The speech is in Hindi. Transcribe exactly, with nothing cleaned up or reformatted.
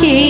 के